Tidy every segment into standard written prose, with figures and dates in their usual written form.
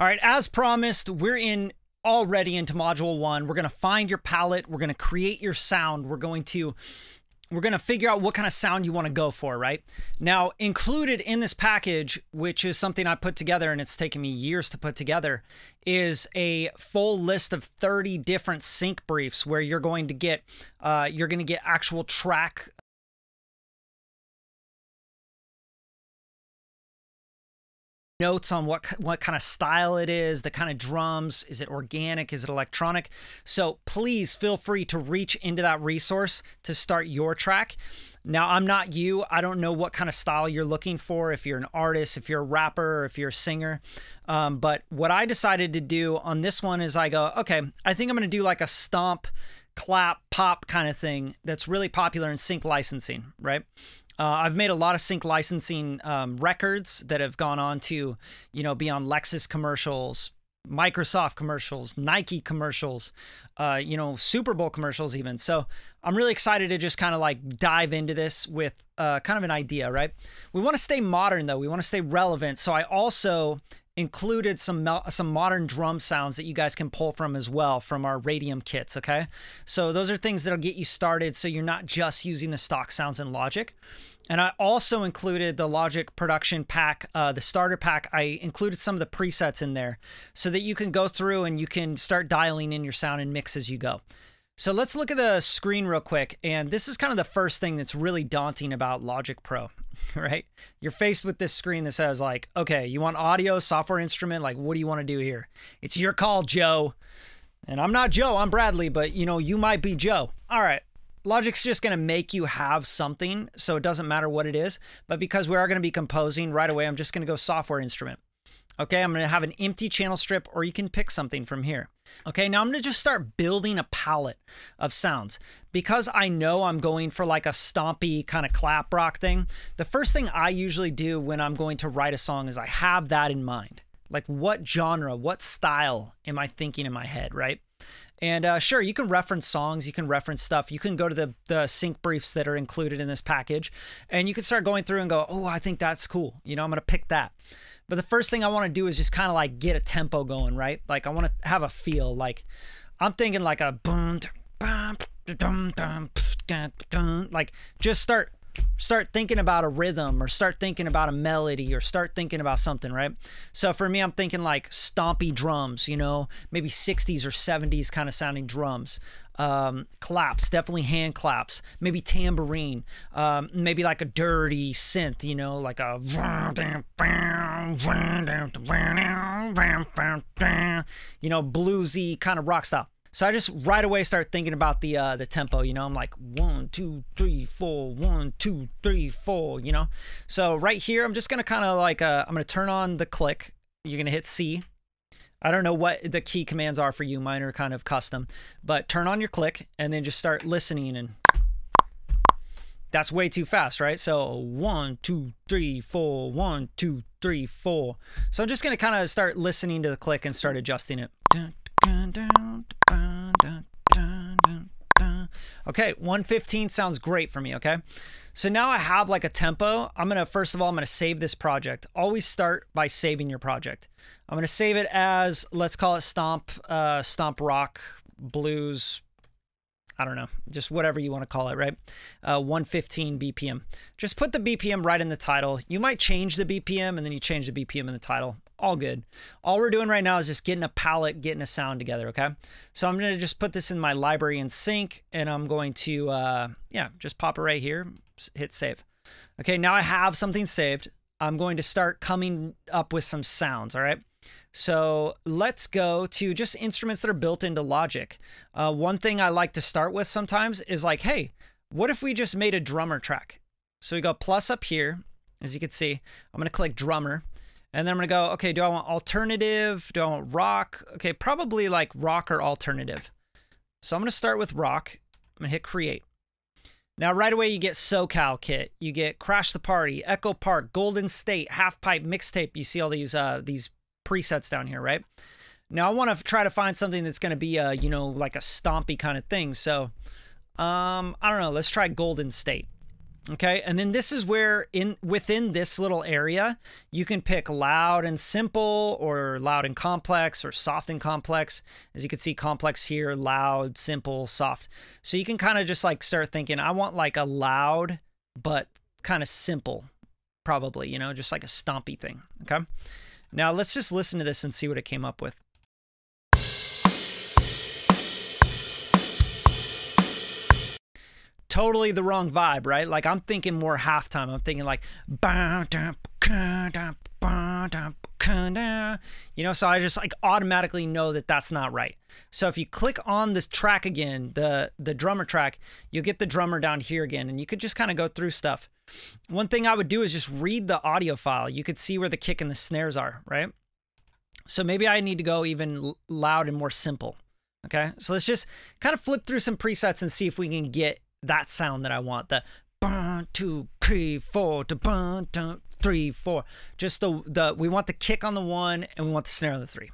All right, as promised, we're already into module one. We're going to find your palette. We're going to create your sound. We're going to figure out what kind of sound you want to go for, right? Now, included in this package, which is something I put together and it's taken me years to put together, is a full list of 30 different sync briefs where you're going to get actual track notes on what kind of style it is, the kind of drums, is it organic, is it electronic? So please feel free to reach into that resource to start your track. Now, I'm not you. I don't know what kind of style you're looking for, if you're an artist, if you're a rapper, if you're a singer. But what I decided to do on this one is I go, okay, I think I'm going to do like a stomp, clap, pop kind of thing that's really popular in sync licensing, right? I've made a lot of sync licensing records that have gone on to, you know, be on Lexus commercials, Microsoft commercials, Nike commercials, you know, Super Bowl commercials even. So I'm really excited to just kind of like dive into this with kind of an idea, right? We want to stay modern though. We want to stay relevant. So I also included some modern drum sounds that you guys can pull from as well from our Radium kits, okay? So those are things that'll get you started so you're not just using the stock sounds in Logic. And I also included the Logic production pack, the starter pack. I included some of the presets in there so that you can go through and you can start dialing in your sound and mix as you go. So let's look at the screen real quick. And this is kind of the first thing that's really daunting about Logic Pro, right? You're faced with this screen that says like, okay, you want audio, software instrument, like what do you want to do here? It's your call, Joe. And I'm not Joe, I'm Bradley, but you know, you might be Joe. All right, Logic's just going to make you have something, so it doesn't matter what it is. But because we are going to be composing right away, I'm just going to go software instrument. Okay, I'm going to have an empty channel strip, or you can pick something from here. Okay, now I'm going to just start building a palette of sounds. Because I know I'm going for like a stompy kind of clap rock thing, the first thing I usually do when I'm going to write a song is I have that in mind. Like what genre, what style am I thinking in my head, right? And sure, you can reference songs, you can reference stuff, you can go to the sync briefs that are included in this package, and you can start going through and go, oh, I think that's cool. You know, I'm going to pick that. But the first thing I want to do is just kind of like get a tempo going, right? Like I want to have a feel. Like I'm thinking like a boom, like just start thinking about a rhythm, or start thinking about a melody, or start thinking about something, right? So for me, I'm thinking like stompy drums, you know, maybe 60s or 70s kind of sounding drums. Claps, definitely hand claps, maybe tambourine, maybe like a dirty synth, you know, like a you know, bluesy kind of rock style. So I just right away start thinking about the tempo, you know, I'm like 1, 2, 3, 4, 1, 2, 3, 4, you know? So right here, I'm just going to kind of like, I'm going to turn on the click. You're going to hit C. I don't know what the key commands are for you, mine are kind of custom, but turn on your click and then just start listening. And that's way too fast, right? So 1, 2, 3, 4, 1, 2, 3, 4. So I'm just going to kind of start listening to the click and start adjusting it. Okay, 115 sounds great for me, okay? So now I have like a tempo. I'm gonna, first of all, I'm gonna save this project. Always start by saving your project. I'm gonna save it as, let's call it stomp, stomp rock, blues, I don't know, just whatever you wanna call it, right? 115 BPM. Just put the BPM right in the title. You might change the BPM and then you change the BPM in the title. All good. All we're doing right now is just getting a palette, getting a sound together, okay? So I'm going to just put this in my library in sync, and I'm going to, yeah, just pop it right here, hit save. Okay, now I have something saved. I'm going to start coming up with some sounds, all right? So let's go to just instruments that are built into Logic. One thing I like to start with sometimes is like, hey, what if we just made a drummer track? So we go plus up here, as you can see. I'm going to click drummer. And then I'm going to go, okay, do I want alternative? Do I want rock? Okay, probably like rock or alternative. So I'm going to start with rock. I'm going to hit create. Now, right away, you get SoCal kit. You get Crash the Party, Echo Park, Golden State, Halfpipe, Mixtape. You see all these presets down here, right? Now, I want to try to find something that's going to be, you know, like a stompy kind of thing. So, I don't know. Let's try Golden State. Okay, and then this is where within this little area, you can pick loud and simple or loud and complex or soft and complex. As you can see, complex here, loud, simple, soft. So you can kind of just like start thinking, I want like a loud, but kind of simple, probably, you know, just like a stompy thing, okay? Now let's just listen to this and see what it came up with. Totally the wrong vibe, right? Like I'm thinking more halftime. I'm thinking like, you know, so I just like automatically know that that's not right. So if you click on this track again, the drummer track, you'll get the drummer down here again, and you could just kind of go through stuff. One thing I would do is just read the audio file. You could see where the kick and the snares are, right? So maybe I need to go even loud and more simple. Okay, so let's just kind of flip through some presets and see if we can get that sound that I want, the 1, 2, 3, 4 to 1, 2, 3, 4. Just the we want the kick on the 1 and we want the snare on the 3.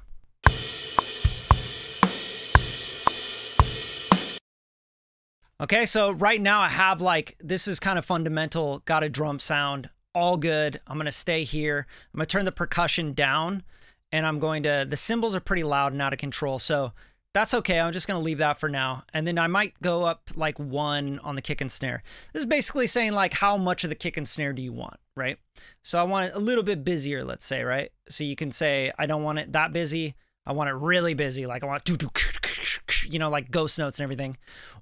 Okay, so right now I have like, this is kind of fundamental, got a drum sound, all good. I'm gonna stay here. I'm gonna turn the percussion down, and I'm going to, the cymbals are pretty loud and out of control, so that's okay, I'm just gonna leave that for now. And then I might go up like 1 on the kick and snare. This is basically saying like how much of the kick and snare do you want, right? So I want it a little bit busier, let's say, right? So you can say, I don't want it that busy, I want it really busy, like I want, you know, like ghost notes and everything.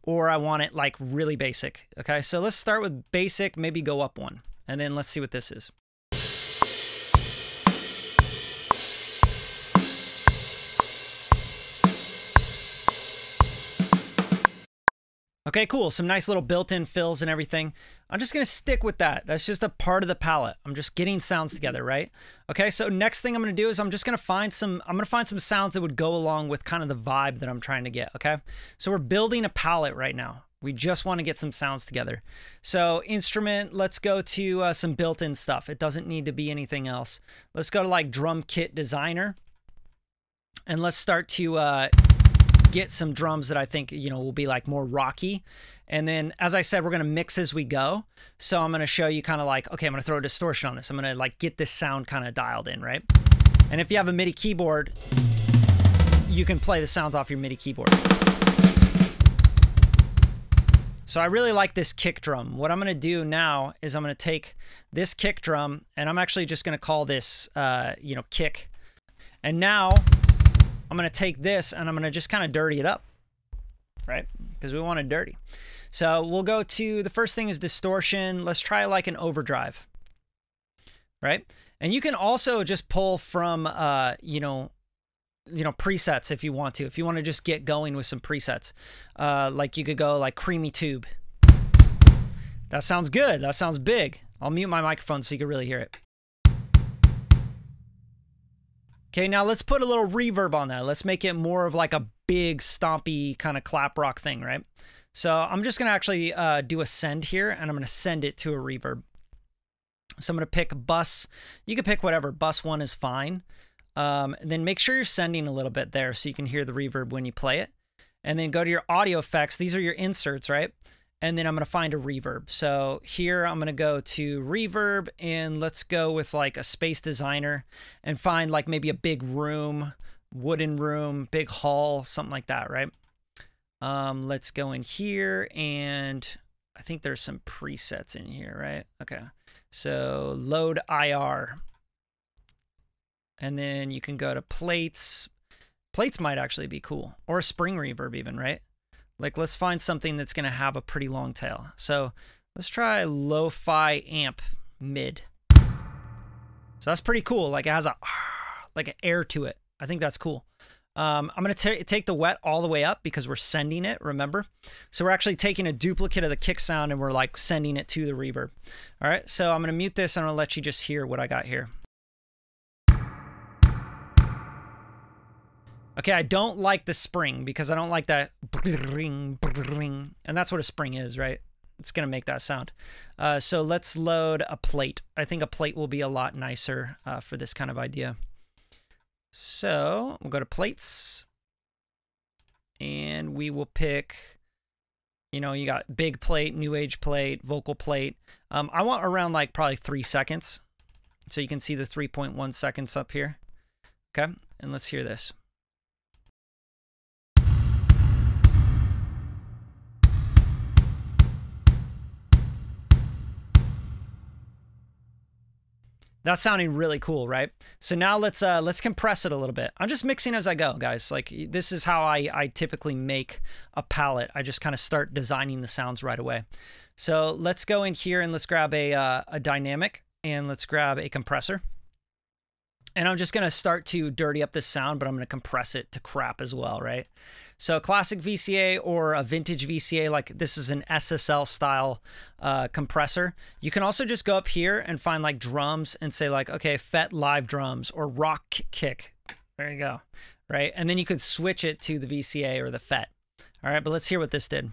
Or I want it like really basic, okay? So let's start with basic, maybe go up 1. And then let's see what this is. Okay, cool, some nice little built-in fills and everything. I'm just gonna stick with that. That's just a part of the palette. I'm just getting sounds together, right? Okay, so next thing I'm gonna do is I'm just gonna find some, I'm gonna find some sounds that would go along with kind of the vibe that I'm trying to get, okay? So we're building a palette right now. We just wanna get some sounds together. So instrument, let's go to some built-in stuff. It doesn't need to be anything else. Let's go to like drum kit designer, and let's start to, get some drums that I think, you know, will be like more rocky. And then, as I said, we're going to mix as we go. So I'm going to show you kind of like, okay, I'm going to throw a distortion on this. I'm going to like get this sound kind of dialed in, right? And if you have a MIDI keyboard, you can play the sounds off your MIDI keyboard. So I really like this kick drum. What I'm going to do now is I'm going to take this kick drum, and I'm actually just going to call this, you know, kick. And now I'm gonna take this and I'm gonna just kind of dirty it up, right? Because we want it dirty. So we'll go to, the first thing is distortion. Let's try like an overdrive, right? And you can also just pull from, you know, presets if you want to. If you want to just get going with some presets, like you could go like creamy tube. That sounds good. That sounds big. I'll mute my microphone so you can really hear it. Okay, now let's put a little reverb on that. Let's make it more of like a big, stompy kind of clap rock thing, right? So I'm just gonna actually do a send here, and I'm gonna send it to a reverb. So I'm gonna pick bus. You can pick whatever, bus 1 is fine. And then make sure you're sending a little bit there so you can hear the reverb when you play it. And then go to your audio effects. These are your inserts, right? And then I'm gonna find a reverb. So here I'm gonna go to reverb, and let's go with like a space designer and find like maybe a big room, wooden room, big hall, something like that, right? Let's go in here, and I think there's some presets in here, right? Okay, so load IR. And then you can go to plates. Plates might actually be cool, or a spring reverb even, right? Like, let's find something that's going to have a pretty long tail. So let's try lo-fi amp mid. So that's pretty cool. Like it has a, like an air to it. I think that's cool. I'm going to take the wet all the way up because we're sending it, remember? So we're actually taking a duplicate of the kick sound and we're like sending it to the reverb. All right, so I'm going to mute this and I'll let you just hear what I got here. Okay, I don't like the spring because I don't like that bring, bring, and that's what a spring is, right? It's gonna make that sound. So let's load a plate. I think a plate will be a lot nicer for this kind of idea. So we'll go to plates, and we will pick You know, you got big plate, new age plate, vocal plate. I want around like probably 3 seconds. So you can see the 3.1 seconds up here. Okay, and let's hear this. That's sounding really cool, right? So now let's compress it a little bit. I'm just mixing as I go, guys. Like, this is how I typically make a palette. I just kind of start designing the sounds right away. So let's go in here and let's grab a dynamic and let's grab a compressor. And I'm just gonna start to dirty up this sound, but I'm gonna compress it to crap as well, right? So classic VCA or a vintage VCA, like this is an SSL style compressor. You can also just go up here and find like drums and say like, okay, FET live drums or rock kick. There you go, right? And then you could switch it to the VCA or the FET. All right, but let's hear what this did.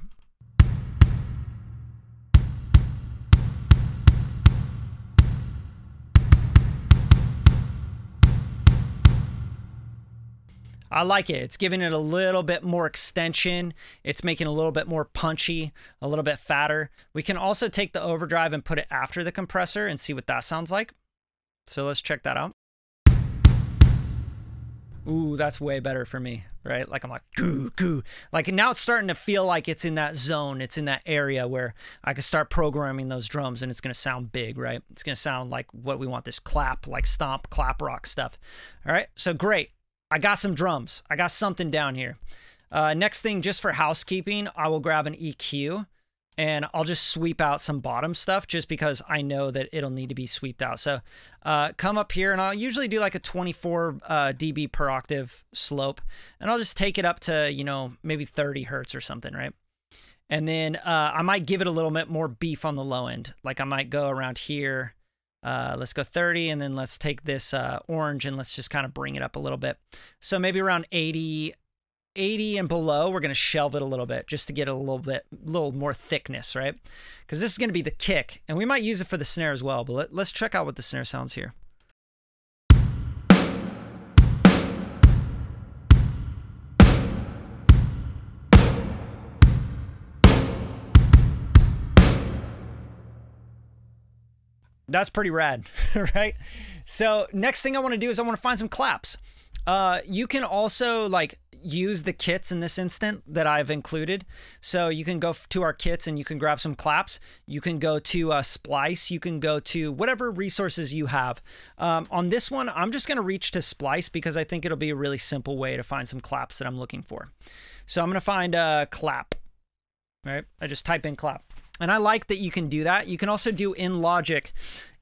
I like it. It's giving it a little bit more extension. It's making it a little bit more punchy, a little bit fatter. We can also take the overdrive and put it after the compressor and see what that sounds like. So let's check that out. Ooh, that's way better for me, right? Like I'm like, goo, goo. Like now it's starting to feel like it's in that zone. It's in that area where I can start programming those drums and it's going to sound big, right? It's going to sound like what we want, this clap, like stomp, clap rock stuff. All right, so great. I got some drums. I got something down here. Next thing, just for housekeeping, I will grab an EQ and I'll just sweep out some bottom stuff just because I know that it'll need to be sweeped out. So come up here and I'll usually do like a 24 dB per octave slope and I'll just take it up to, you know, maybe 30 Hertz or something, right? And then I might give it a little bit more beef on the low end. Like I might go around here. Let's go 30 and then let's take this orange and let's just kind of bring it up a little bit. So maybe around 80 and below, we're going to shelve it a little bit just to get a little bit, little more thickness, right? Because this is going to be the kick and we might use it for the snare as well, but let's check out what the snare sounds here. That's pretty rad, right? So next thing I want to do is I want to find some claps. You can also like use the kits in this instant that I've included. So you can go to our kits and you can grab some claps. You can go to Splice. You can go to whatever resources you have. On this one, I'm just going to reach to Splice because I think it'll be a really simple way to find some claps that I'm looking for. So I'm going to find a clap, right? I just type in clap. And I like that you can do that. You can also do in Logic.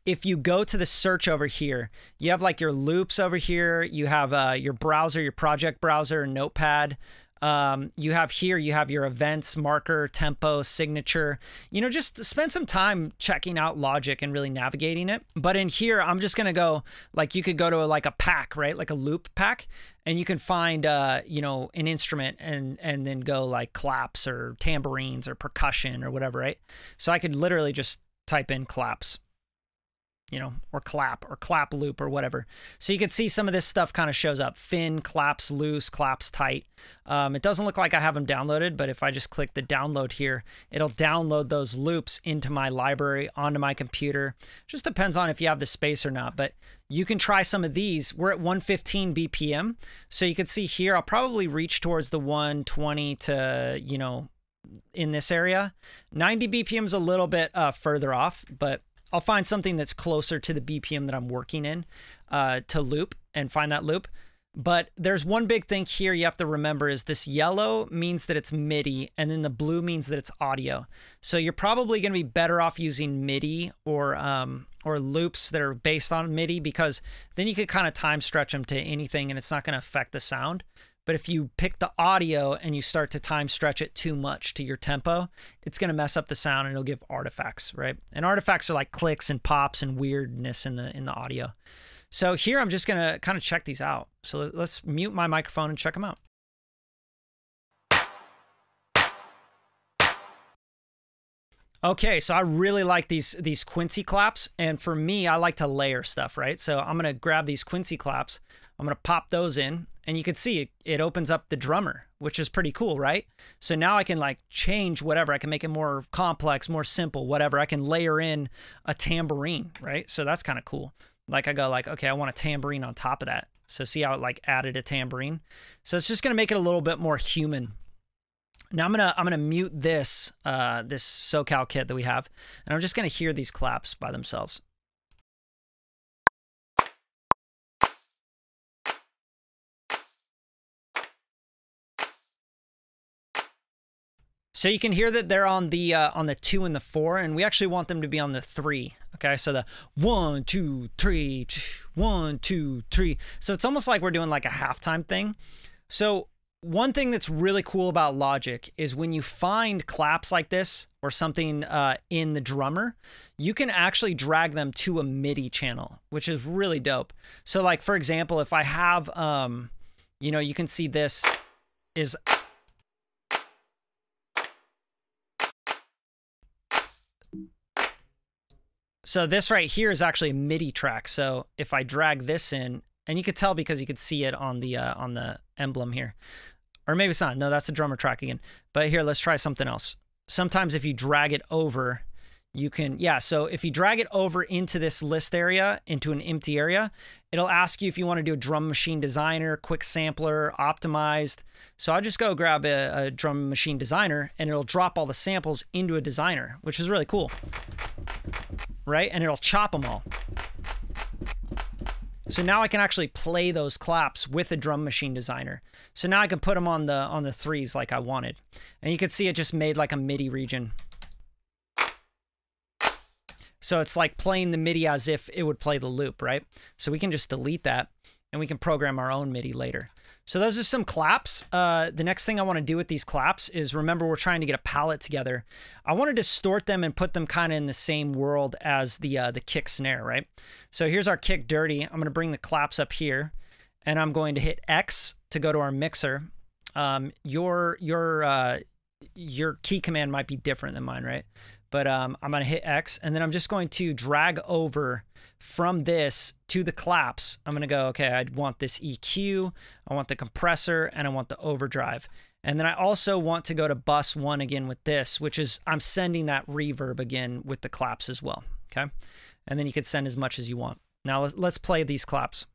If you go to the search over here, you have like your loops over here. You have your browser, your project browser, Notepad. You have here, you have your events, marker, tempo, signature. You know, just spend some time checking out Logic and really navigating it. But in here, I'm just going to go, like you could go to like a pack, right? Like a loop pack. And you can find, you know, an instrument and then go like claps or tambourines or percussion or whatever, right? So I could literally just type in claps, you know, or clap loop or whatever. So you can see some of this stuff kind of shows up. Fin, claps loose, claps tight. It doesn't look like I have them downloaded, but if I just click the download here, it'll download those loops into my library, onto my computer. Just depends on if you have the space or not, but you can try some of these. We're at 115 BPM. So you can see here, I'll probably reach towards the 120 to, you know, in this area. 90 BPM is a little bit further off, but I'll find something that's closer to the BPM that I'm working in to loop and find that loop. But there's one big thing here you have to remember is this yellow means that it's MIDI and then the blue means that it's audio. So you're probably going to be better off using MIDI or loops that are based on MIDI because then you could kind of time stretch them to anything and it's not going to affect the sound. But if you pick the audio and you start to time stretch it too much to your tempo, it's going to mess up the sound and it'll give artifacts, right? And artifacts are like clicks and pops and weirdness in the audio. So here I'm just going to kind of check these out. So let's mute my microphone and check them out. Okay, so I really like these Quincy claps. And for me, I like to layer stuff, right? So I'm going to grab these Quincy claps. I'm going to pop those in. And you can see it opens up the drummer, which is pretty cool, right? So now I can like change whatever. I can make it more complex, more simple, whatever. I can layer in a tambourine, right? So that's kind of cool. Like I go like, okay, I want a tambourine on top of that. So see how it like added a tambourine. So it's just gonna make it a little bit more human. Now I'm gonna mute this this SoCal kit that we have, and I'm just gonna hear these claps by themselves. So you can hear that they're on the 2 and the 4, and we actually want them to be on the 3. Okay, so the 1, 2, 3, 1, 2, 3. So it's almost like we're doing like a halftime thing. So one thing that's really cool about Logic is when you find claps like this or something in the drummer, you can actually drag them to a MIDI channel, which is really dope. So like for example, if I have, you know, you can see this is. So this right here is actually a MIDI track. So if I drag this in, and you could tell because you could see it on the emblem here, or maybe it's not. No, that's a drummer track again. But here, let's try something else. Sometimes if you drag it over, you can, yeah. So if you drag it over into this list area, into an empty area, it'll ask you if you want to do a drum machine designer, quick sampler, optimized. So I'll just go grab a drum machine designer, and it'll drop all the samples into a designer, which is really cool. Right? And it'll chop them all. So now I can actually play those claps with a drum machine designer. So now I can put them on the 3s like I wanted. And you can see it just made like a MIDI region. So it's like playing the MIDI as if it would play the loop, right? So we can just delete that and we can program our own MIDI later. So those are some claps. The next thing I want to do with these claps is, remember, we're trying to get a palette together. I want to distort them and put them kind of in the same world as the kick snare, right? So here's our kick dirty. I'm going to bring the claps up here, and I'm going to hit X to go to our mixer. Your key command might be different than mine, right? But I'm going to hit X, and then I'm just going to drag over from this to the claps. I'm going to go, okay, I want this EQ, I want the compressor, and I want the overdrive. And then I also want to go to bus 1 again with this, which is I'm sending that reverb again with the claps as well, okay? And then you could send as much as you want. Now let's play these claps.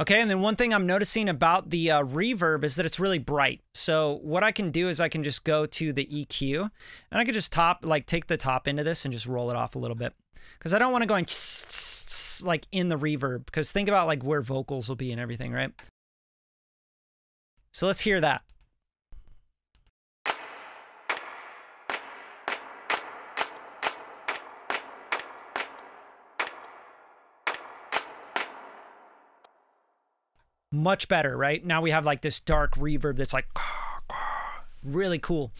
Okay, and then one thing I'm noticing about the reverb is that it's really bright. So what I can do is I can just go to the EQ, and I can just take the top into this and just roll it off a little bit. Because I don't want to go and like in the reverb, because think about like where vocals will be and everything, right? So let's hear that. Much better, right? Now we have like this dark reverb that's like really cool.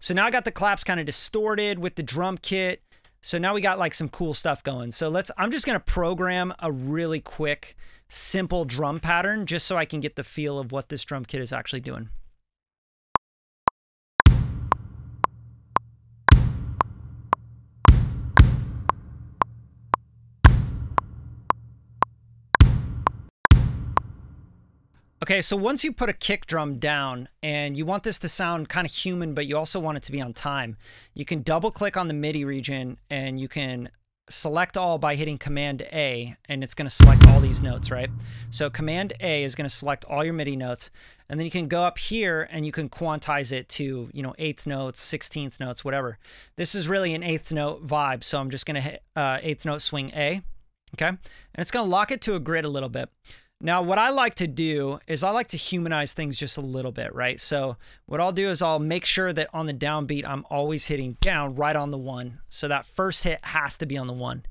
So now I got the claps kind of distorted with the drum kit. So now we got like some cool stuff going. So I'm just going to program a really quick, simple drum pattern just so I can get the feel of what this drum kit is actually doing. Okay, so once you put a kick drum down and you want this to sound kind of human, but you also want it to be on time, you can double click on the MIDI region and you can select all by hitting Command A, and it's going to select all these notes, right? So Command A is going to select all your MIDI notes, and then you can go up here and you can quantize it to, you know, 8th notes, 16th notes, whatever. This is really an 8th note vibe, so I'm just going to hit 8th note swing A, okay? And it's going to lock it to a grid a little bit. Now, what I like to do is I like to humanize things just a little bit, right? So what I'll do is I'll make sure that on the downbeat, I'm always hitting down right on the 1. So that first hit has to be on the 1.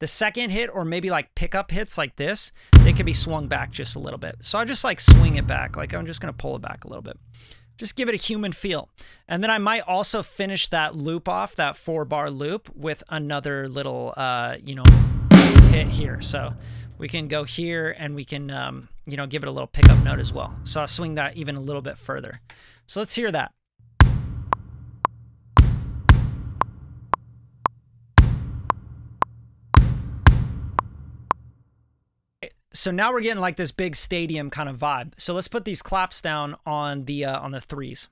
The second hit, or maybe like pickup hits like this, they can be swung back just a little bit. So I just like swing it back. Like I'm just going to pull it back a little bit. Just give it a human feel. And then I might also finish that loop off, that 4-bar loop, with another little, you know, hit here. So we can go here and we can, you know, give it a little pickup note as well. So I'll swing that even a little bit further. So let's hear that. So now we're getting like this big stadium kind of vibe. So let's put these claps down on the threes.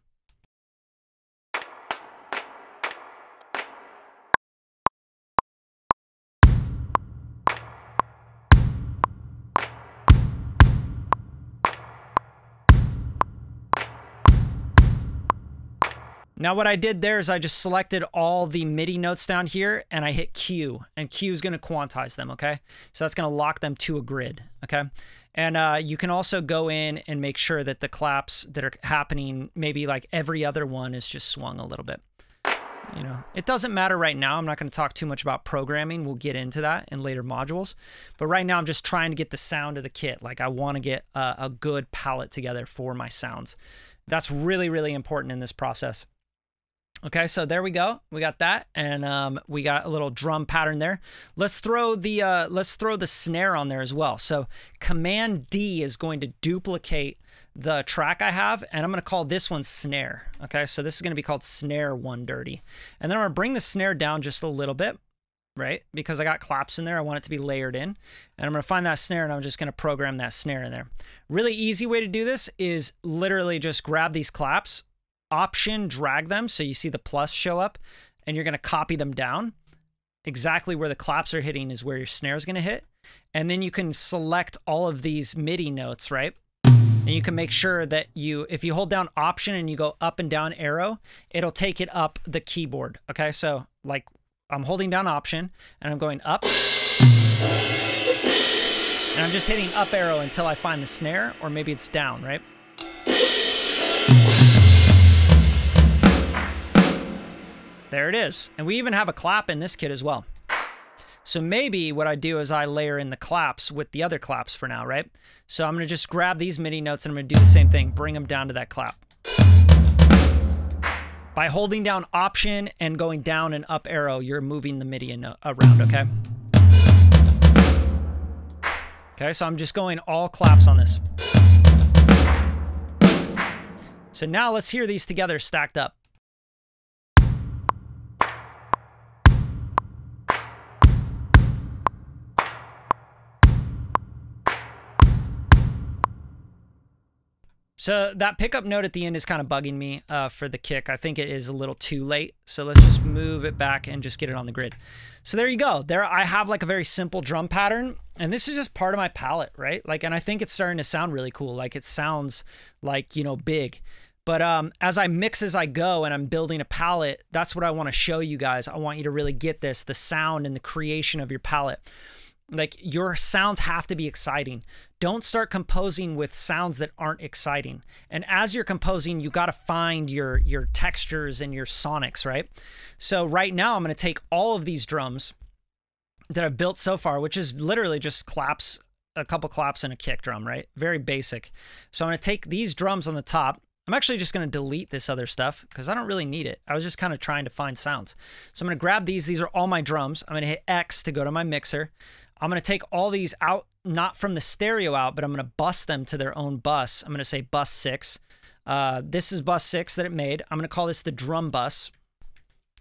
Now what I did there is I just selected all the MIDI notes down here and I hit Q, and Q is going to quantize them, okay? So that's going to lock them to a grid, okay? And you can also go in and make sure that the claps that are happening, maybe like every other one is just swung a little bit. You know, it doesn't matter right now. I'm not going to talk too much about programming. We'll get into that in later modules. But right now I'm just trying to get the sound of the kit. Like I want to get a good palette together for my sounds. That's really, really important in this process. Okay, so there we go. We got that, and we got a little drum pattern there. Let's throw the snare on there as well. So Command D is going to duplicate the track I have, and I'm going to call this one snare. Okay, so this is going to be called snare one dirty, and then I'm going to bring the snare down just a little bit, right? Because I got claps in there, I want it to be layered in, and I'm going to find that snare, and I'm just going to program that snare in there. Really easy way to do this is literally just grab these claps. Option drag them so you see the plus show up, and you're going to copy them down. Exactly where the claps are hitting is where your snare is going to hit, and then you can select all of these MIDI notes, right? And you can make sure that you, if you hold down Option and you go up and down arrow, it'll take it up the keyboard. Okay, so like I'm holding down Option and I'm going up, and I'm just hitting up arrow until I find the snare, or maybe it's down, right? There it is. And we even have a clap in this kit as well. So maybe what I do is I layer in the claps with the other claps for now, right? So I'm going to just grab these MIDI notes and I'm going to do the same thing. Bring them down to that clap. By holding down Option and going down and up arrow, you're moving the MIDI around, okay? Okay, so I'm just going all claps on this. So now let's hear these together stacked up. So that pickup note at the end is kind of bugging me for the kick. I think it is a little too late. So let's just move it back and just get it on the grid. So there you go. There I have like a very simple drum pattern. And this is just part of my palette, right? Like, and I think it's starting to sound really cool. Like it sounds like, you know, big. But as I mix as I go and I'm building a palette, that's what I want to show you guys. I want you to really get this, the sound and the creation of your palette. Like your sounds have to be exciting. Don't start composing with sounds that aren't exciting. And as you're composing, you got to find your textures and your sonics, right? So right now I'm going to take all of these drums that I've built so far, which is literally just claps, a couple claps and a kick drum, right? Very basic. So I'm going to take these drums on the top. I'm actually just going to delete this other stuff because I don't really need it. I was just kind of trying to find sounds. So I'm going to grab these. These are all my drums. I'm going to hit X to go to my mixer. I'm going to take all these out, not from the stereo out, but I'm going to bus them to their own bus. I'm going to say bus 6. This is bus 6 that it made. I'm going to call this the drum bus.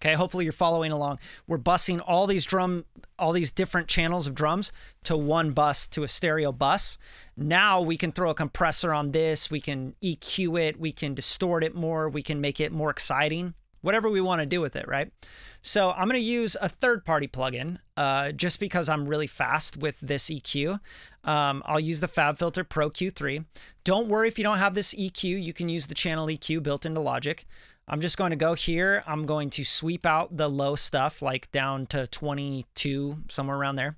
Okay, hopefully you're following along. We're busing all these different channels of drums to one bus, to a stereo bus. Now we can throw a compressor on this. We can EQ it. We can distort it more. We can make it more exciting. Whatever we want to do with it, right? So I'm going to use a third-party plugin just because I'm really fast with this EQ. I'll use the FabFilter Pro Q3. Don't worry if you don't have this EQ. You can use the channel EQ built into Logic. I'm just going to go here. I'm going to sweep out the low stuff, like down to 22, somewhere around there.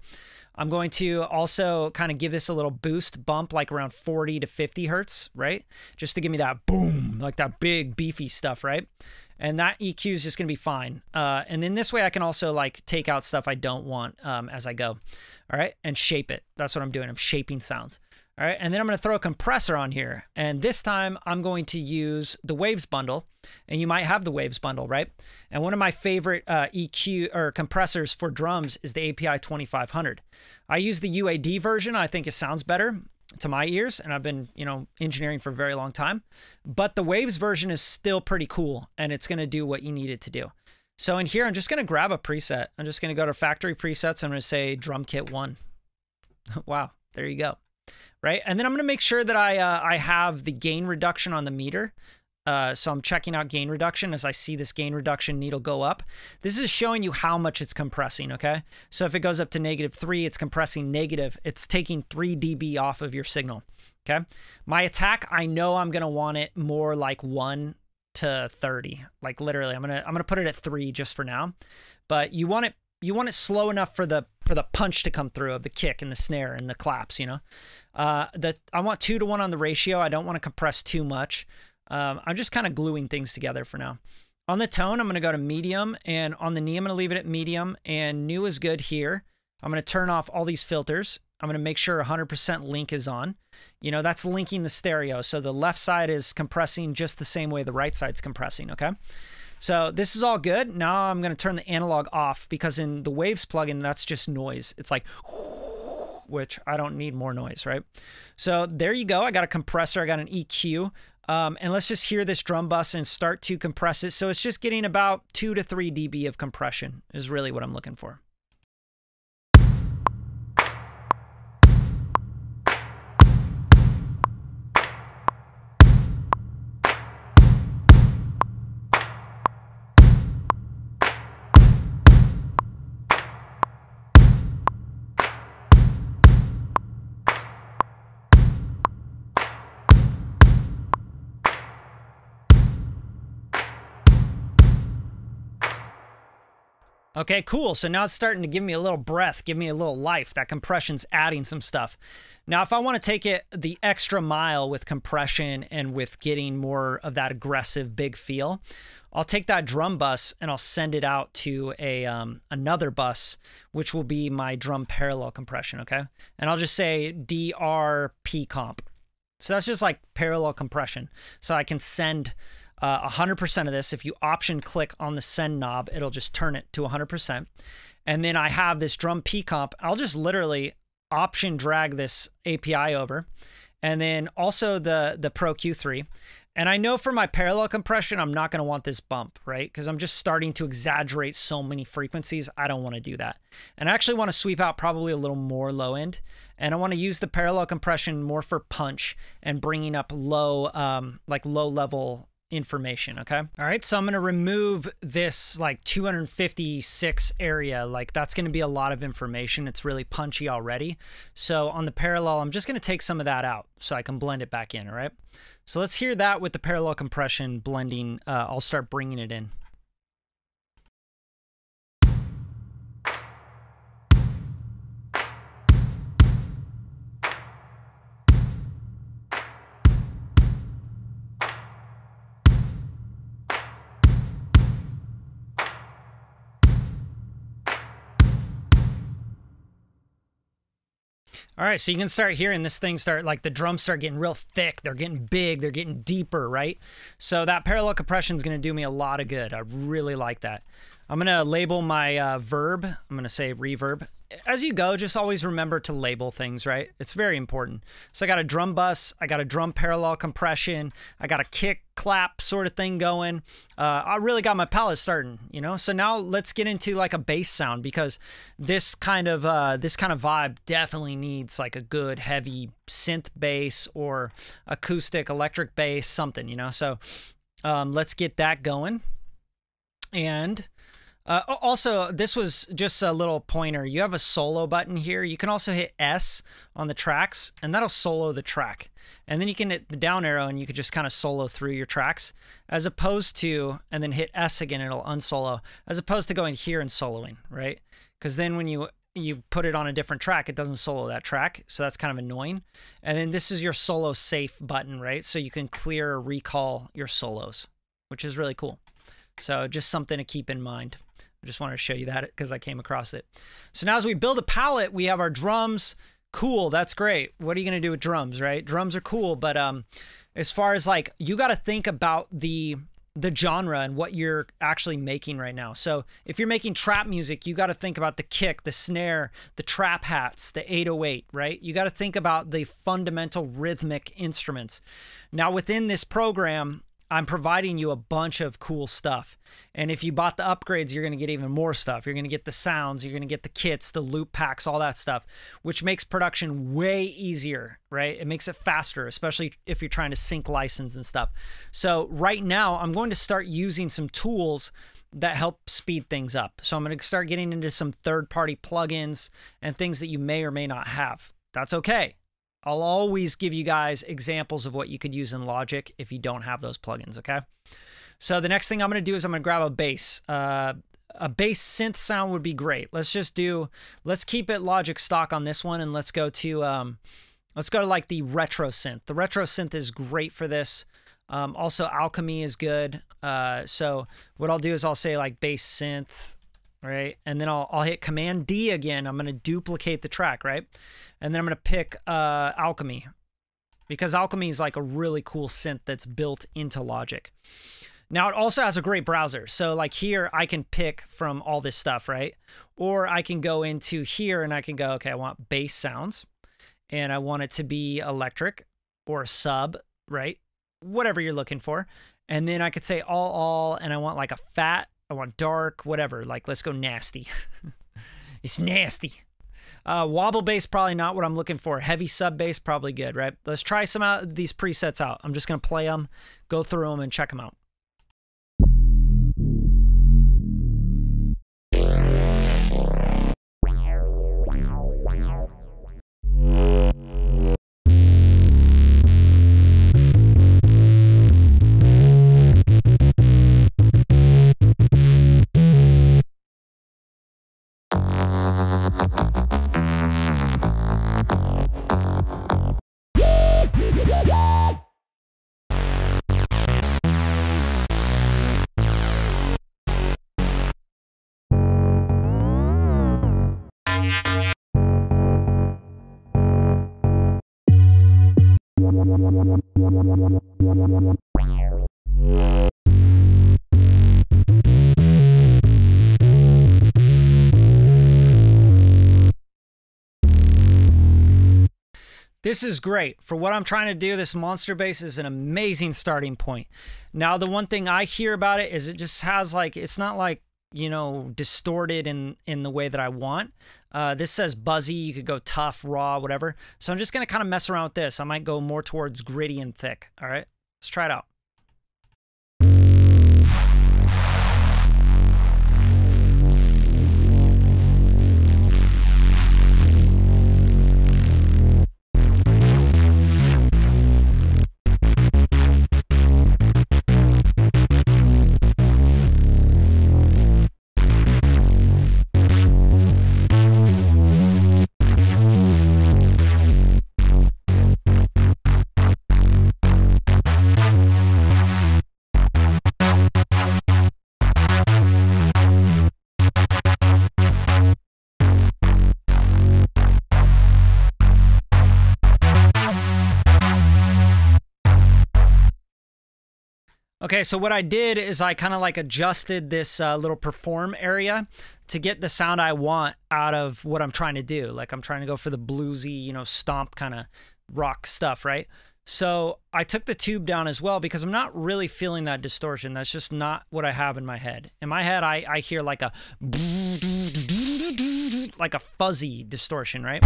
I'm going to also kind of give this a little boost bump, like around 40 to 50 hertz, right? Just to give me that boom, like that big beefy stuff, right? And that EQ is just going to be fine. And then this way I can also like take out stuff I don't want as I go. All right. And shape it. That's what I'm doing. I'm shaping sounds. All right, and then I'm going to throw a compressor on here. And this time I'm going to use the Waves bundle, and you might have the Waves bundle, right? And one of my favorite EQ or compressors for drums is the API 2500. I use the UAD version. I think it sounds better to my ears, and I've been, you know, engineering for a very long time, but the Waves version is still pretty cool, and it's going to do what you need it to do. So in here, I'm just going to grab a preset. I'm just going to go to factory presets. I'm going to say drum kit 1. Wow. There you go. Right. And then I'm going to make sure that I have the gain reduction on the meter. So I'm checking out gain reduction. As I see this gain reduction needle go up, this is showing you how much it's compressing. Okay. So if it goes up to -3, it's compressing negative. It's taking 3 dB off of your signal. Okay. My attack, I know I'm going to want it more like 1 to 30. Like literally, I'm going to put it at 3 just for now, but you want it slow enough for the punch to come through of the kick and the snare and the claps, you know. I want 2-to-1 on the ratio. I don't want to compress too much. I'm just kind of gluing things together for now. On the tone, I'm going to go to medium, and on the knee, I'm going to leave it at medium, and new is good here. I'm going to turn off all these filters. I'm going to make sure 100% link is on. You know, that's linking the stereo. So the left side is compressing just the same way the right side's compressing, okay? So this is all good. Now I'm going to turn the analog off, because in the Waves plugin, that's just noise. It's like, which I don't need more noise, right? So there you go. I got a compressor. I got an EQ. And let's just hear this drum bus and start to compress it. So it's just getting about 2 to 3 dB of compression is really what I'm looking for. Okay, cool. So now it's starting to give me a little breath, give me a little life. That compression's adding some stuff. Now, if I want to take it the extra mile with compression and with getting more of that aggressive big feel, I'll take that drum bus and I'll send it out to a another bus, which will be my drum parallel compression, okay? And I'll just say DRP comp. So that's just like parallel compression. So I can send 100% of this. If you option click on the send knob, it'll just turn it to 100%. And then I have this drum P comp. I'll just literally option drag this API over, and then also the Pro Q3. And I know for my parallel compression, I'm not going to want this bump, right? Because I'm just starting to exaggerate so many frequencies. I don't want to do that. And I actually want to sweep out probably a little more low end. And I want to use the parallel compression more for punch and bringing up low, like low level information. Okay. All right. So I'm going to remove this like 256 area. Like that's going to be a lot of information. It's really punchy already. So on the parallel, I'm just going to take some of that out so I can blend it back in. All right. So let's hear that with the parallel compression blending. I'll start bringing it in. All right, so you can start hearing this thing start, like the drums start getting real thick. They're getting big, they're getting deeper, right? So that parallel compression is going to do me a lot of good. I really like that. I'm going to label my verb. I'm going to say reverb. As you go, just always remember to label things, right? It's very important. So I got a drum bus, I got a drum parallel compression, I got a kick clap sort of thing going. I really got my palette starting, you know? So now let's get into like a bass sound, because this kind of vibe definitely needs like a good heavy synth bass or acoustic electric bass, something, you know? So let's get that going. And also, this was just a little pointer. You have a solo button here. You can also hit S on the tracks, and that'll solo the track. And then you can hit the down arrow, and you can just kind of solo through your tracks, as opposed to, and then hit S again, it'll unsolo, as opposed to going here and soloing, right? Because then when you put it on a different track, it doesn't solo that track, so that's kind of annoying. And then this is your solo safe button, right? So you can clear or recall your solos, which is really cool. So just something to keep in mind. I just wanted to show you that because I came across it. So now as we build a palette, we have our drums, cool, that's great. What are you going to do with drums, right? Drums are cool, but as far as like, you got to think about the genre and what you're actually making right now. So if you're making trap music, you got to think about the kick, the snare, the trap hats, the 808, right? You got to think about the fundamental rhythmic instruments. Now within this program, I'm providing you a bunch of cool stuff. And if you bought the upgrades, you're going to get even more stuff. You're going to get the sounds, you're going to get the kits, the loop packs, all that stuff, which makes production way easier, right? It makes it faster, especially if you're trying to sync license and stuff. So right now, I'm going to start using some tools that help speed things up. So I'm going to start getting into some third-party plugins and things that you may or may not have. That's okay. I'll always give you guys examples of what you could use in Logic if you don't have those plugins, okay? So the next thing I'm going to do is I'm going to grab a bass. A bass synth sound would be great. Let's just do, let's keep it Logic stock on this one, and let's go to like the retro synth. The retro synth is great for this. Also, Alchemy is good. So what I'll do is I'll say like bass synth. Right, and then I'll hit Command D again. I'm going to duplicate the track, right? And then I'm going to pick Alchemy, because Alchemy is like a really cool synth that's built into Logic. Now it also has a great browser. So like here, I can pick from all this stuff, right? Or I can go into here and I can go, okay, I want bass sounds and I want it to be electric or a sub, right? Whatever you're looking for. And then I could say all, and I want like a fat, I want dark, whatever. Like, let's go nasty. It's nasty. Wobble bass, probably not what I'm looking for. Heavy sub bass, probably good, right? Let's try some of these presets out. I'm just going to play them, go through them, and check them out. This is great. For what I'm trying to do, this monster bass is an amazing starting point. Now, the one thing I hear about it is it just has like, it's not like, you know, distorted in the way that I want. This says buzzy, you could go tough, raw, whatever. So I'm just going to kind of mess around with this. I might go more towards gritty and thick. All right, let's try it out. Okay, so what I did is I kind of like adjusted this little perform area to get the sound I want out of what I'm trying to do. Like I'm trying to go for the bluesy, you know, stomp kind of rock stuff, right? So I took the tube down as well because I'm not really feeling that distortion. That's just not what I have in my head. In my head, I hear like a fuzzy distortion, right?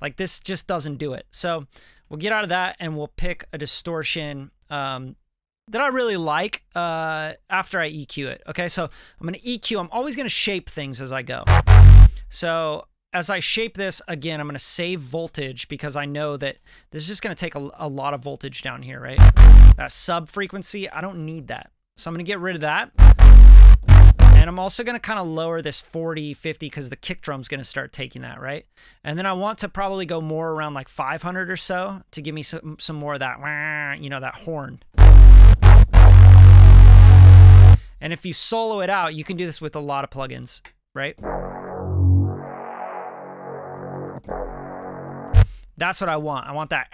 Like this just doesn't do it. So we'll get out of that and we'll pick a distortion that I really like after I EQ it. Okay, so I'm gonna EQ, I'm always gonna shape things as I go. So as I shape this, again, I'm gonna save voltage because I know that this is just gonna take a lot of voltage down here, right? That sub frequency, I don't need that. So I'm gonna get rid of that. And I'm also gonna kind of lower this 40, 50, because the kick drum's gonna start taking that, right? And then I want to probably go more around like 500 or so to give me some more of that, you know, that horn. And if you solo it out, you can do this with a lot of plugins, right? That's what I want. I want that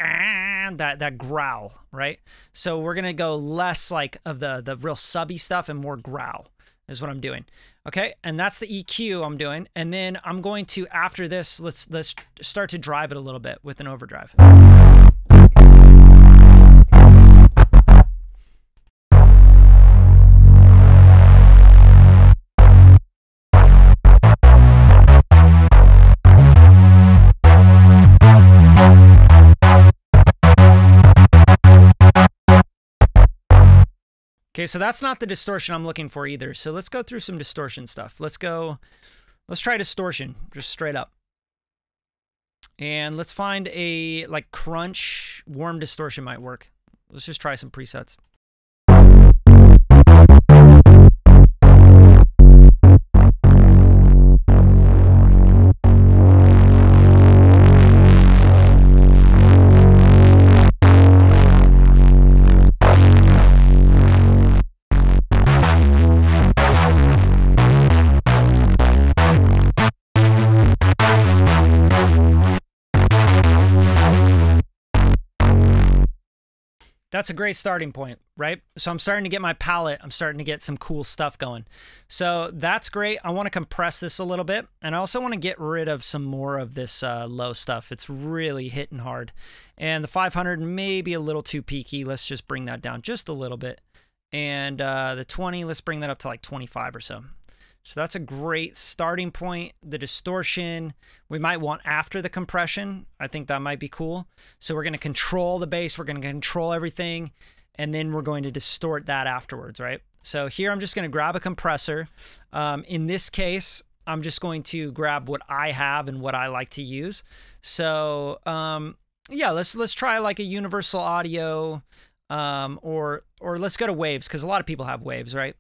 that growl, right? So we're gonna go less like of the real subby stuff and more growl is what I'm doing. Okay, and that's the EQ I'm doing. And then I'm going to, after this, let's start to drive it a little bit with an overdrive. Okay, so that's not the distortion I'm looking for either. So let's go through some distortion stuff. Let's try distortion, just straight up. And let's find a, like, crunch, warm distortion might work. Let's just try some presets. That's a great starting point, right? So I'm starting to get my palette. I'm starting to get some cool stuff going. So that's great. I want to compress this a little bit. And I also want to get rid of some more of this low stuff. It's really hitting hard. And the 500 may be a little too peaky. Let's just bring that down just a little bit. And the 20, let's bring that up to like 25 or so. So that's a great starting point. The distortion, we might want after the compression. I think that might be cool. So we're going to control the bass. We're going to control everything. And then we're going to distort that afterwards, right? So here I'm just going to grab a compressor. In this case, I'm just going to grab what I have and what I like to use. So yeah, let's try like a Universal Audio or let's go to Waves because a lot of people have Waves, right?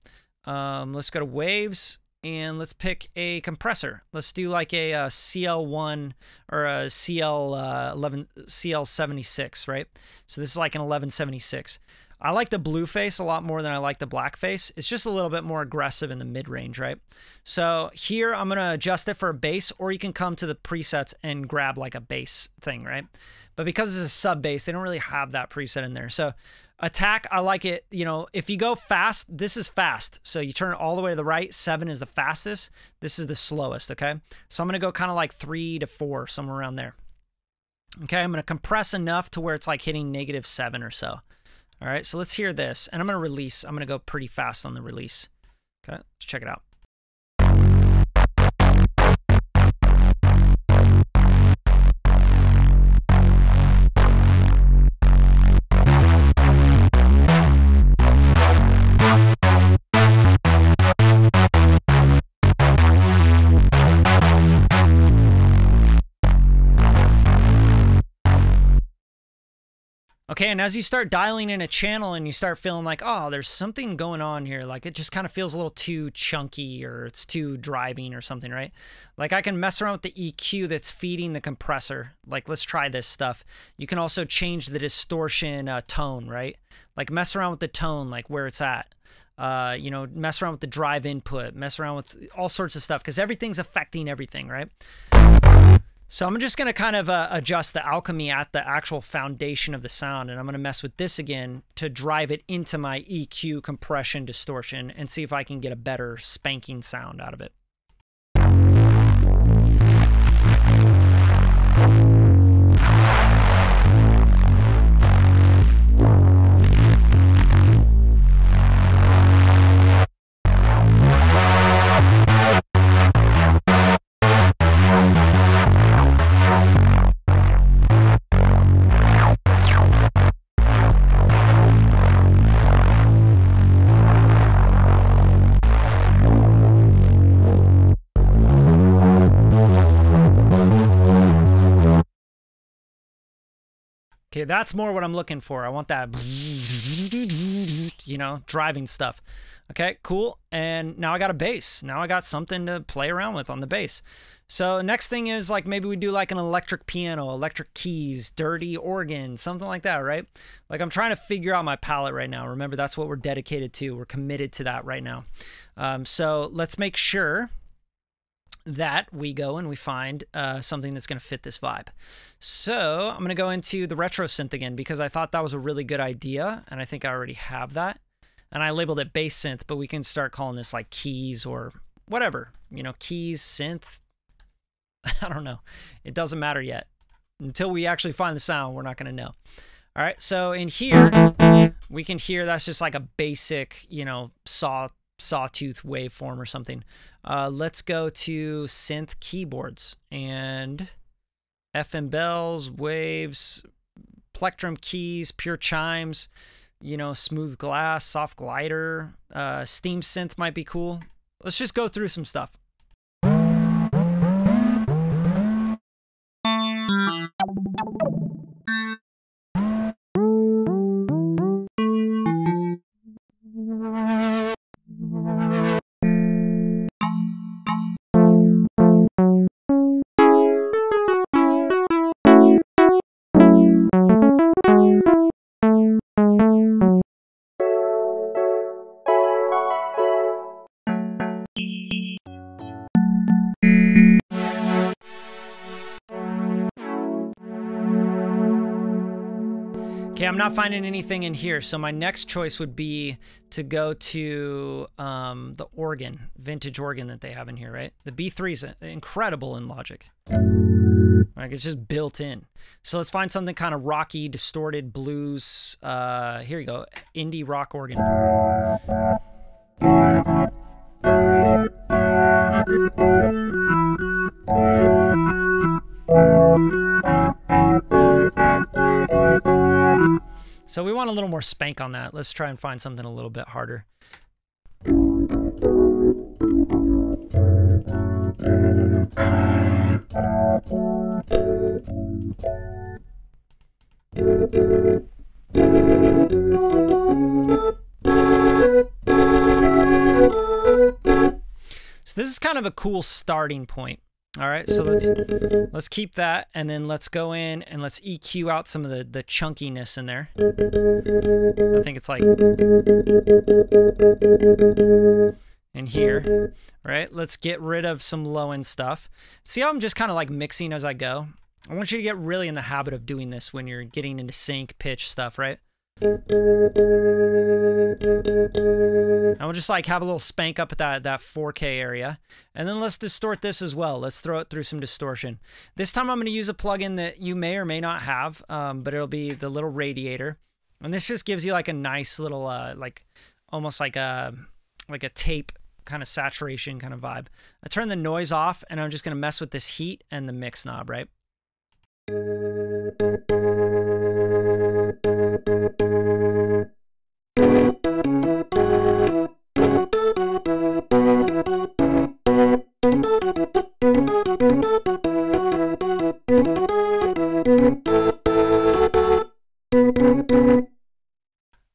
Let's go to Waves. And let's pick a compressor. Let's do like a CL1 or a CL76, right? So this is like an 1176. I like the blue face a lot more than I like the black face. It's just a little bit more aggressive in the mid-range, right? So here I'm gonna adjust it for a bass, or you can come to the presets and grab like a bass thing, right? But because it's a sub bass, they don't really have that preset in there. So attack, I like it, you know, if you go fast, this is fast. So you turn it all the way to the right, 7 is the fastest, this is the slowest, okay? So I'm gonna go kind of like 3 to 4, somewhere around there. Okay, I'm gonna compress enough to where it's like hitting -7 or so. All right, so let's hear this, and I'm gonna release, I'm gonna go pretty fast on the release. Okay, let's check it out. Okay, and as you start dialing in a channel and you start feeling like, oh, there's something going on here, like it just kind of feels a little too chunky or it's too driving or something, right? Like I can mess around with the EQ that's feeding the compressor. Like let's try this stuff. You can also change the distortion tone, right? Like mess around with the tone, like where it's at. You know, mess around with the drive input, mess around with all sorts of stuff because everything's affecting everything, right? So I'm just going to kind of adjust the alchemy at the actual foundation of the sound, and I'm going to mess with this again to drive it into my EQ, compression, distortion, and see if I can get a better spanking sound out of it. Okay, that's more what I'm looking for. I want that, you know, driving stuff. Okay, cool. And now I got a bass. Now I got something to play around with on the bass. So next thing is like maybe we do like an electric piano, electric keys, dirty organ, something like that, right? Like I'm trying to figure out my palette right now. Remember, that's what we're dedicated to. We're committed to that right now. So let's make sure that we go and we find something that's going to fit this vibe. So I'm going to go into the retro synth again, because I thought that was a really good idea, and I think I already have that. And I labeled it bass synth, but we can start calling this like keys or whatever, you know, keys, synth. I don't know. It doesn't matter yet. Until we actually find the sound, we're not going to know. All right. So in here, we can hear that's just like a basic, you know, sawtooth waveform or something. Let's go to synth keyboards and FM bells, waves, plectrum keys, pure chimes, you know, smooth glass, soft glider, steam synth might be cool. Let's just go through some stuff. Okay, I'm not finding anything in here, so my next choice would be to go to the organ, vintage organ that they have in here, right? The B3 is incredible in Logic. Like, it's just built in. So let's find something kind of rocky, distorted, blues. Here you go, indie rock organ. So we want a little more spank on that. Let's try and find something a little bit harder. So this is kind of a cool starting point. All right, so let's keep that, and then let's go in and let's EQ out some of the chunkiness in there. I think it's like in here, right? Let's get rid of some low-end stuff. See how I'm just kind of like mixing as I go? I want you to get really in the habit of doing this when you're getting into sync, pitch stuff, right? I will just like have a little spank up at that 4K area, and then let's distort this as well. Let's throw it through some distortion. This time I'm going to use a plugin that you may or may not have, but it'll be the little radiator, and this just gives you like a nice little like almost like a tape kind of saturation kind of vibe. I turn the noise off, and I'm just going to mess with this heat and the mix knob, right?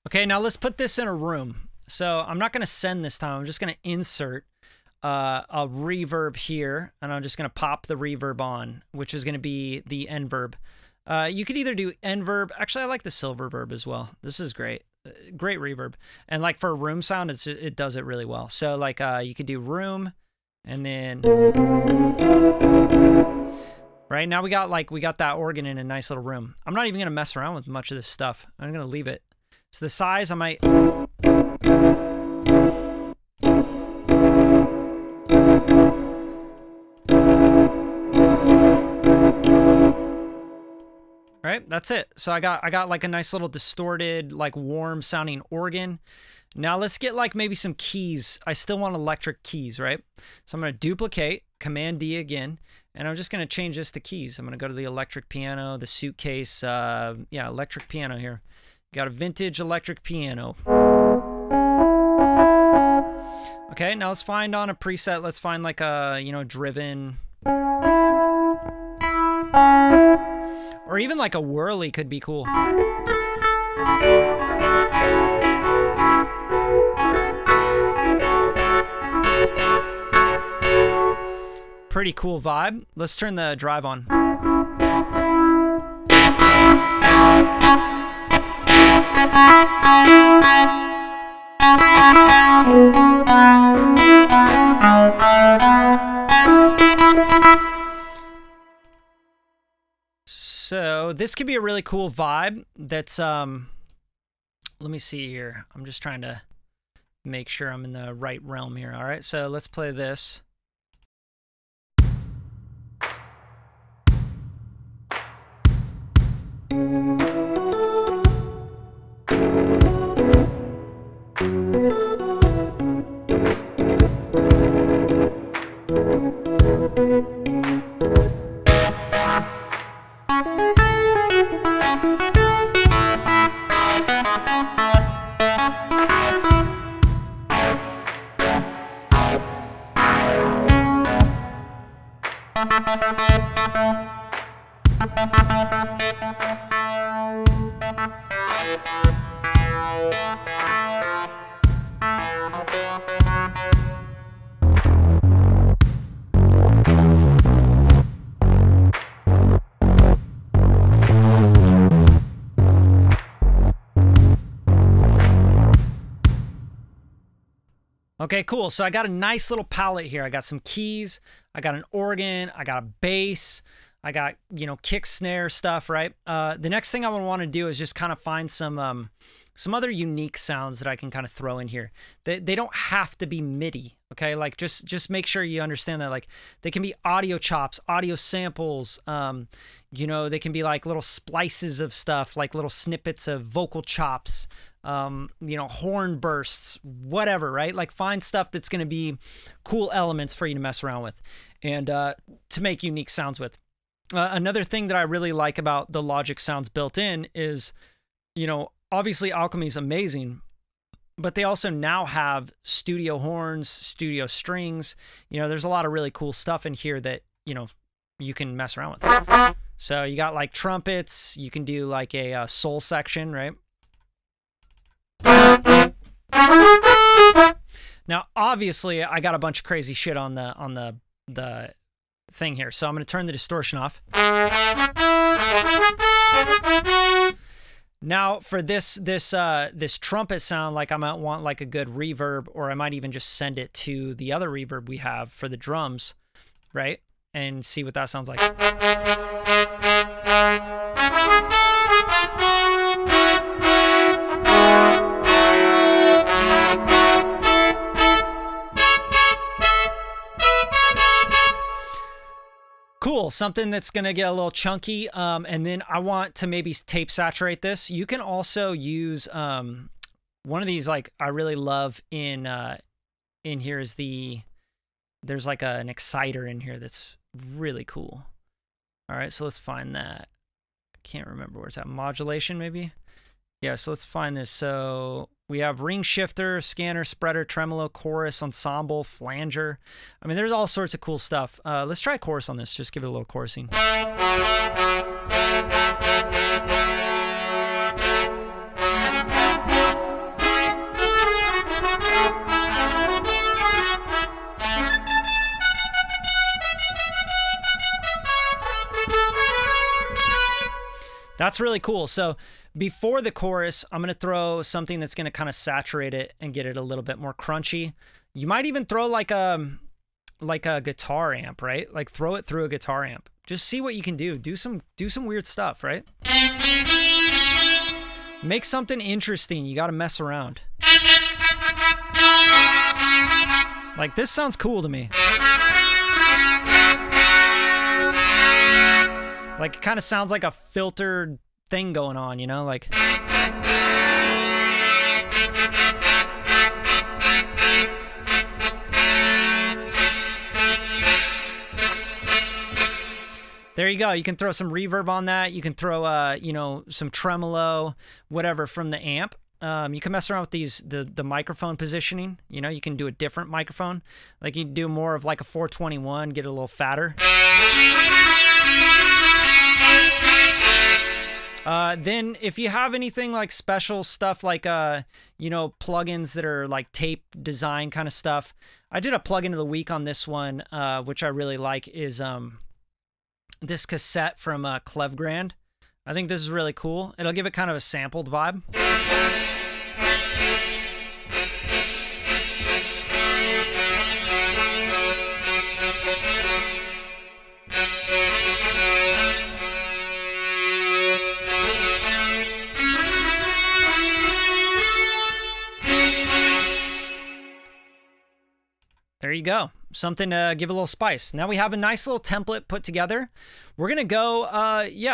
Okay, now let's put this in a room. So I'm not going to send this time. I'm just going to insert a reverb here, and I'm just going to pop the reverb on, which is going to be the EnVerb. You could either do EnVerb. Actually, I like the Silver Verb as well. This is great. Great reverb. And like for room sound, it does it really well. So like you could do room, and then right now we got that organ in a nice little room. I'm not even going to mess around with much of this stuff. I'm going to leave it. So the size, I might. Right, that's it. So I got like a nice little distorted, like warm sounding organ. Now let's get like maybe some keys. I still want electric keys, right? So I'm going to duplicate, Command D again, and I'm just going to change this to keys. I'm going to go to the electric piano, the suitcase, yeah, electric piano here. Got a vintage electric piano. Okay, now let's find on a preset. Let's find like a, you know, driven. Or even like a whirly could be cool. Pretty cool vibe. Let's turn the drive on. So this could be a really cool vibe that's, let me see here. I'm just trying to make sure I'm in the right realm here. All right, so let's play this. Okay, cool. So I got a nice little palette here. I got some keys, I got an organ, I got a bass, I got, you know, kick, snare stuff, right? The next thing I would want to do is just kind of find some other unique sounds that I can kind of throw in here. They don't have to be MIDI, okay? Like just make sure you understand that. Like they can be audio chops, audio samples. You know, they can be like little splices of stuff, like little snippets of vocal chops. You know, horn bursts, whatever, right? Like find stuff that's going to be cool elements for you to mess around with and to make unique sounds with. Another thing that I really like about the Logic sounds built in is, you know, obviously Alchemy is amazing, but they also now have studio horns, studio strings. You know, there's a lot of really cool stuff in here that, you know, you can mess around with. So you got like trumpets, you can do like a soul section, right? Now obviously I got a bunch of crazy shit on the thing here, so I'm going to turn the distortion off. Now for this trumpet sound, like I might want like a good reverb, or I might even just send it to the other reverb we have for the drums, right? And see what that sounds like. Cool, something that's gonna get a little chunky, and then I want to maybe tape saturate this. You can also use one of these, like I really love in here is there's like an exciter in here that's really cool. All right, so let's find that. I can't remember where it's at. Modulation maybe? Yeah, so let's find this. So we have ring shifter, scanner, spreader, tremolo, chorus, ensemble, flanger. I mean, there's all sorts of cool stuff. Let's try chorus on this. Just give it a little chorusing. That's really cool. So before the chorus, I'm going to throw something that's going to kind of saturate it and get it a little bit more crunchy. You might even throw like a guitar amp, right? Like throw it through a guitar amp. Just see what you can do. Do some weird stuff, right? Make something interesting. You got to mess around. Like this sounds cool to me. Like it kind of sounds like a filtered thing going on, you know, like there you go. You can throw some reverb on that. You can throw you know, some tremolo, whatever from the amp. You can mess around with the microphone positioning. You know, you can do a different microphone, like you can do more of like a 421, get a little fatter. Then if you have anything like special stuff, like, you know, plugins that are like tape design kind of stuff. I did a plugin of the week on this one, which I really like, is this cassette from Clevgrand. I think this is really cool. It'll give it kind of a sampled vibe. There you go. Something to give a little spice. Now we have a nice little template put together. We're going to go,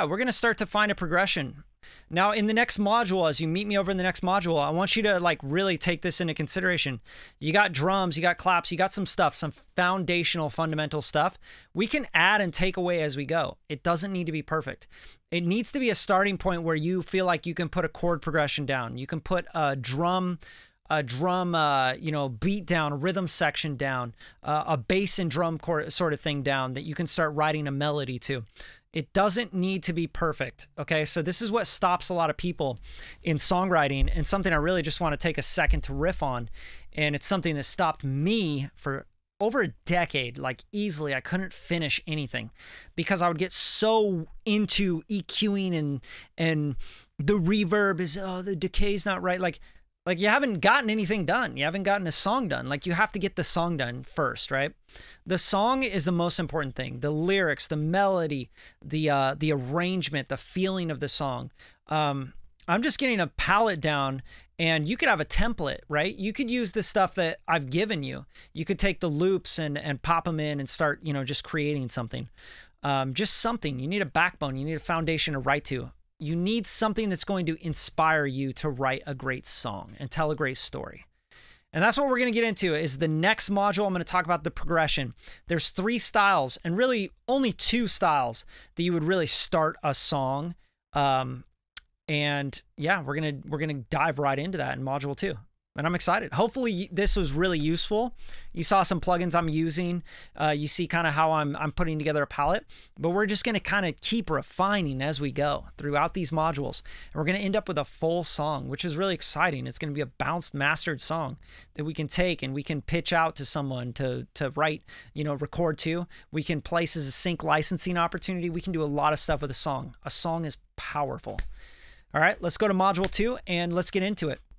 we're going to start to find a progression. Now in the next module, as you meet me over in the next module, I want you to like really take this into consideration. You got drums, you got claps, you got some stuff, some foundational fundamental stuff. We can add and take away as we go. It doesn't need to be perfect. It needs to be a starting point where you feel like you can put a chord progression down. You can put a drum beat down, rhythm section down, a bass and drum sort of thing down that you can start writing a melody to. It doesn't need to be perfect, okay? So this is what stops a lot of people in songwriting, and something I really just want to take a second to riff on. And it's something that stopped me for over a decade, like easily. I couldn't finish anything because I would get so into EQing and the reverb is, oh, the decay's not right. Like you haven't gotten anything done. You haven't gotten a song done. Like you have to get the song done first, right? The song is the most important thing. The lyrics, the melody, the arrangement, the feeling of the song. I'm just getting a palette down, and you could have a template, right? You could use the stuff that I've given you. You could take the loops and pop them in and start, you know, just creating something. Just something. You need a backbone. You need a foundation to write to. You need something that's going to inspire you to write a great song and tell a great story. And that's what we're going to get into is the next module. I'm going to talk about the progression. There's three styles, and really only two styles that you would really start a song. And yeah, we're going to dive right into that in module two. And I'm excited. Hopefully this was really useful. You saw some plugins I'm using. You see kind of how I'm putting together a palette, but we're just going to kind of keep refining as we go throughout these modules. And we're going to end up with a full song, which is really exciting. It's going to be a bounced, mastered song that we can take and we can pitch out to someone to write, you know, record to. We can place as a sync licensing opportunity. We can do a lot of stuff with a song. A song is powerful. All right, let's go to module two and let's get into it.